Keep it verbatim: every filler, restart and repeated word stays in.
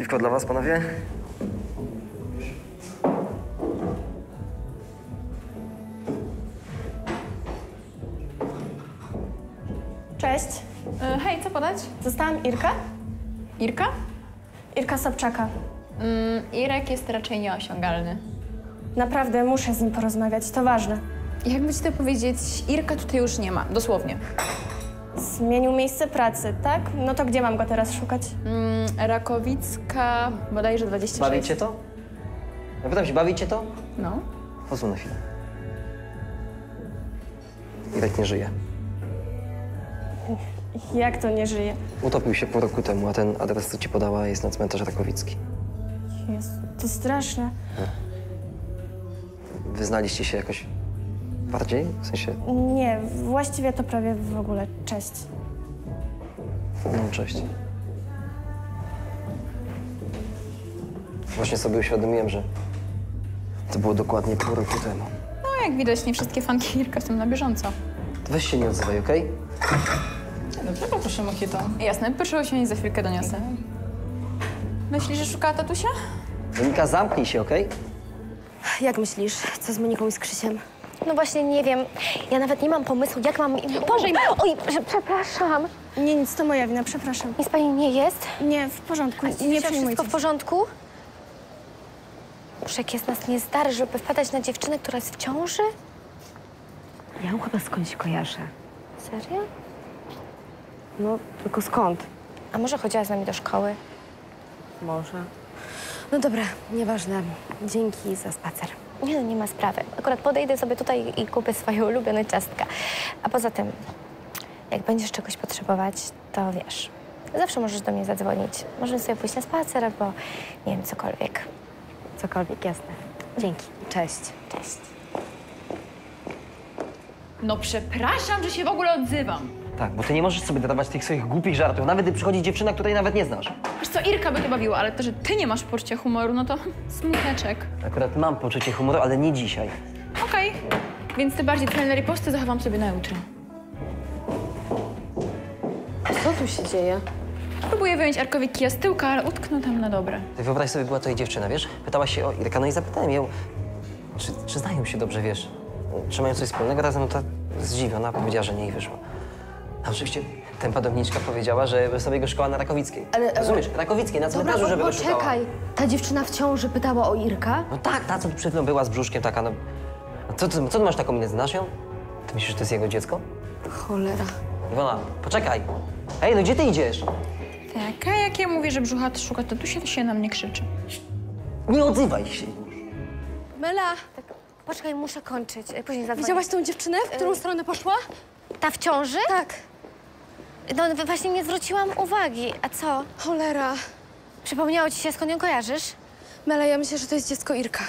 Piwko dla was, panowie? Cześć. E, hej, co podać? Zostałam Irkę. Irka? Irka Sobczaka. Mm, Irek jest raczej nieosiągalny. Naprawdę muszę z nim porozmawiać, to ważne. Jakby ci to powiedzieć, Irka tutaj już nie ma, dosłownie. Zmienił miejsce pracy, tak? No to gdzie mam go teraz szukać? Mm, Rakowicka, bodajże dwadzieścia sześć. Bawicie to? Ja pytam się, bawicie to? No. Pozwól na chwilę. Irek nie żyje. Jak to nie żyje? Utopił się pół roku temu, a ten adres, co ci podała, jest na cmentarz Arkowicki. Jezu, to straszne. Wyznaliście się jakoś bardziej? W sensie... Nie, właściwie to prawie w ogóle. Cześć. No, cześć. Właśnie sobie uświadomiłem, że to było dokładnie pół roku temu. No, jak widać, nie wszystkie fanki Irka w tym na bieżąco. To weź się nie odzywaj, okej? Okay? Dobrze, poproszę mojito. Jasne, proszę się i za chwilkę doniosę. Myślisz, że szukała tatusia? Monika, zamknij się, okej? Okay? Jak myślisz, co z Moniką i z Krzysiem? No właśnie, nie wiem. Ja nawet nie mam pomysłu, jak mam... Boże, oj, przepraszam. Nie, nic, to moja wina, przepraszam. Nic pani nie jest? Nie, w porządku, nie przejmuj się. Wszystko w porządku? Muszek jest nas nie zdar, żeby wpadać na dziewczynę, która jest w ciąży? Ja ją chyba skądś kojarzę. Serio? No, tylko skąd? A może chodziła z nami do szkoły? Może. No dobra, nieważne. Dzięki za spacer. Nie, no nie ma sprawy. Akurat podejdę sobie tutaj i kupię swoje ulubione ciastka. A poza tym, jak będziesz czegoś potrzebować, to wiesz, zawsze możesz do mnie zadzwonić. Możemy sobie pójść na spacer albo, nie wiem, cokolwiek. Cokolwiek, jasne. Dzięki. Cześć. Cześć. No przepraszam, że się w ogóle odzywam. Tak, bo ty nie możesz sobie dodawać tych swoich głupich żartów, nawet gdy przychodzi dziewczyna, której nawet nie znasz. Wiesz co, Irka by to bawiła, ale to, że ty nie masz poczucia humoru, no to smuteczek. Akurat mam poczucie humoru, ale nie dzisiaj. Okej, okay. Więc te bardziej celne riposty zachowam sobie na jutro. Co tu się dzieje? Próbuję wyjąć Arkowik kija z tyłka, ale utknął tam na dobre. Ty wyobraź sobie, była to jej dziewczyna, wiesz? Pytała się o Irka, no i zapytałem ją, czy, czy znają się dobrze, wiesz? Czy mają coś wspólnego? Razem ta zdziwiona powiedziała, że nie i wyszła. A oczywiście ten padomniczka powiedziała, że sobie go szkoła na Rakowickiej. Ale... Rozumiesz? Rakowickiej, na cmentarzu, żeby go szukała. Czekaj, ta dziewczyna w ciąży pytała o Irka? No tak, ta co przed chwilą była z brzuszkiem taka, no... A co, co, co ty masz taką minę, znasz ją? Ty myślisz, że to jest jego dziecko? Cholera. Iwona, poczekaj. Ej, no gdzie ty idziesz? Tak, a jak ja mówię, że brzucha szuka, to tu się, to się na mnie krzyczy. Nie odzywaj się już. Mela! Tak, poczekaj, muszę kończyć, później zadzwonię. Widziałaś tą dziewczynę, w którą y stronę poszła? Ta w ciąży? Tak. No właśnie nie zwróciłam uwagi. A co? Cholera. Przypomniało ci się, skąd ją kojarzysz? Mela, ja myślę, że to jest dziecko Irka.